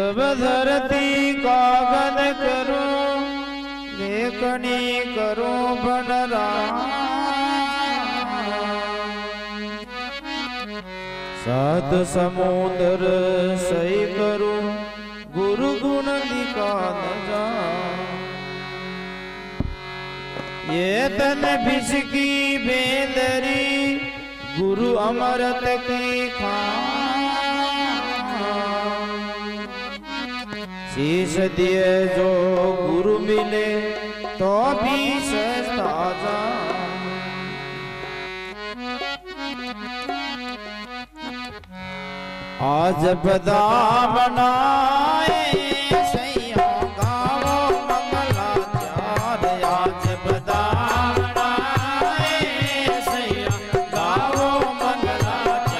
सब धरती कागन करूं लेखनी करूं बनराम, सात समुद्र सही करूं गुरु गुण निकाल जा। ये तन बिसकी बेदरी गुरु अमरत की खां, शीश दिए जो गुरु मिले तो भी सस्ता जा। आज भदावणा ये सैया गांवों मंगलाचार, आज भदावणा ये सैया गांवों मंगलाचार।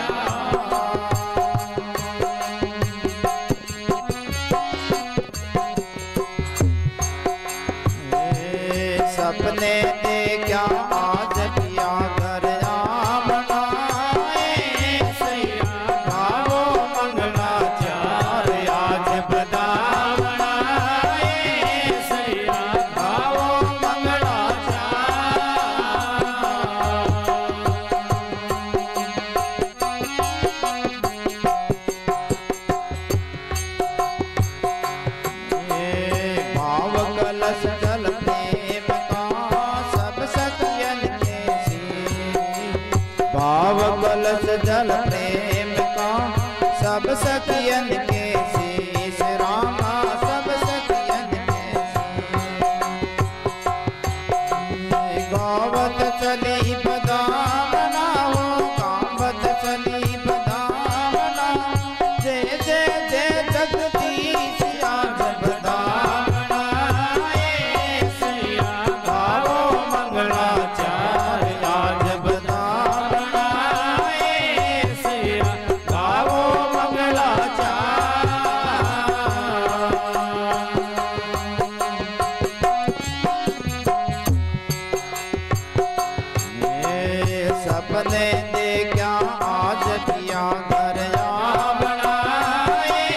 सपने देखा आज किया घर आमना ये सैया गांवों मंगलाचार, आज भदावणा ये सैया गांवों मंगलाचार। ये भाव कलश जल कलश जल प्रेम का सब सखियन के शीश रामा, सब सखियन के गावत चली बदावणा हो, गावत चली बदावणा जय जय जय जगदीश। आज बदावणा ये सैया गांवों मंगलाचार, आज बदावणा सपने देखा आज किया घर आमना ये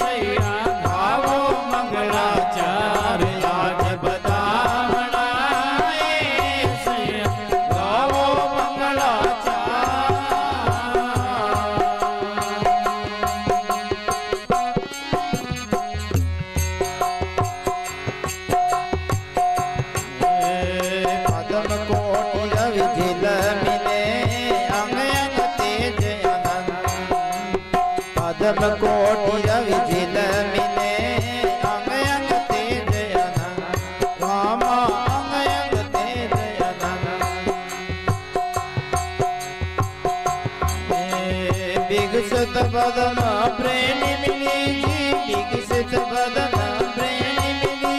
सैया गांवों मंगलाचार, आज भदावणा ये सैया गांवों मंगलाचार। पद्म कोटि रवि जिल मिले पद्म कोटि रवि जिल मिले अंग तेज अनंत, रामा अंग तेज अनंत। विकसित बदन प्रेम मिली जी, विकसित बदन प्रेम मिली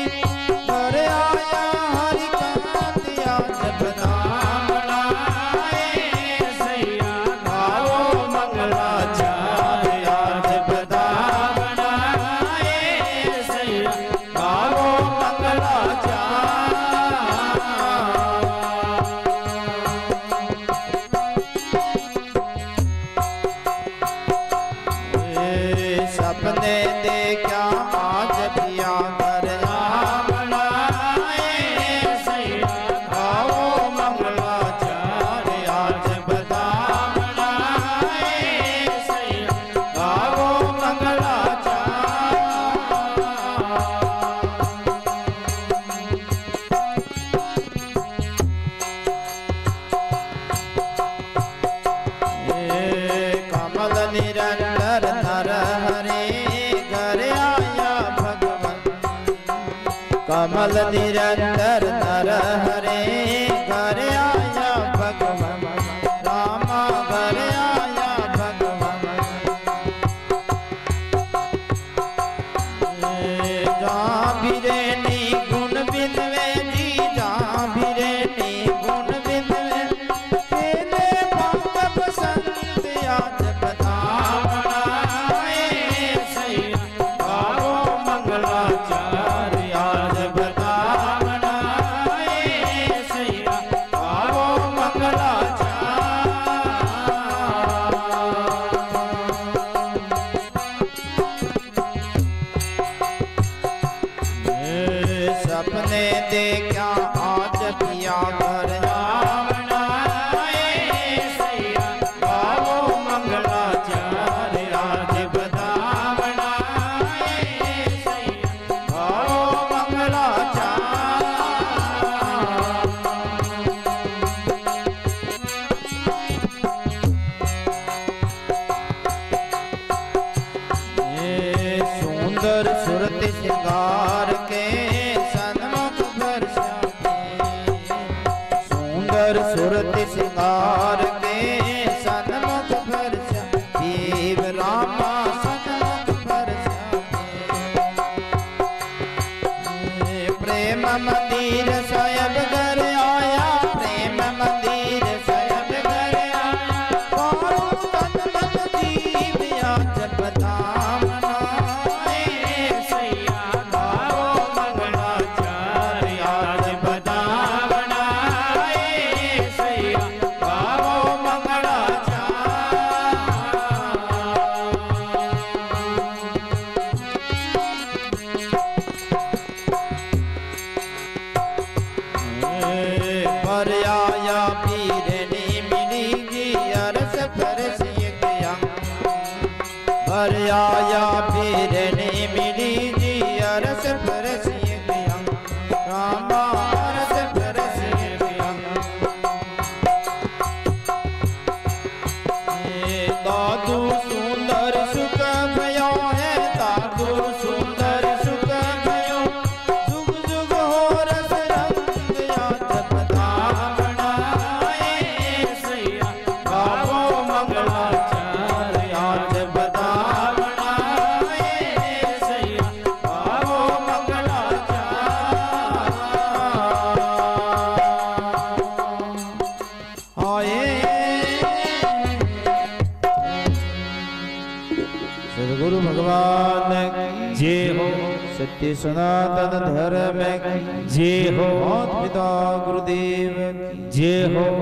घर आया हरि कांत। आज भदावणा ये सैया गांवों मंगलाचार, सपने देखा आज किया घर आमना ये सैया गांवों मंगलाचार, आज भदावणा ये सैया गांवों मंगलाचार। ये कमल निरंतर धर हरे घर आया भगवान, कमल निरंतर धर हरे घर आया भगवान, रामा घर आया भगवान। जा बिरेनी गुण बिंदवे जी, जा बिरेनी गुण बिंदवे तेरे भक्त पसंद। आज भदावणा ये सैया गांवों मंगलाचार, आज भदावणा ये। हमने देखा आज पिया घर भदावणा ये सैया गांवों मंगलाचार। आज भदावणा ये सैया गांवों मंगलाचार। ये सुंदर सुरत श्रृंगार के सुरत सिंगार के सन्मुख बरसा देव रामा सन्मुख बरसा। प्रेम मंदिर सायब घर आया, प्रेम मंदिर सायब घर आया, करो तन मत जीव आज भदावणा ये सैया गांवों मंगलाचार। आज भदावणा पर आया पीरनी मिली की अरस परस ये गया। पर आया पीरनी मिली की अरस परस ये गया, रामा अरस परस ये गया। दादू सुंदर सुख भयो है, दादू सुंदर सुख भयो, जुग जुग हो रस रंग आज भदावणा ये सैया गांवों मंगलाचार। आज भदावणा ये सैया गांवों मंगलाचार। आए सदगुरु भगवान जे हो, सत्य सनातन धर्म जे हो, माता पिता गुरुदेव जे हो।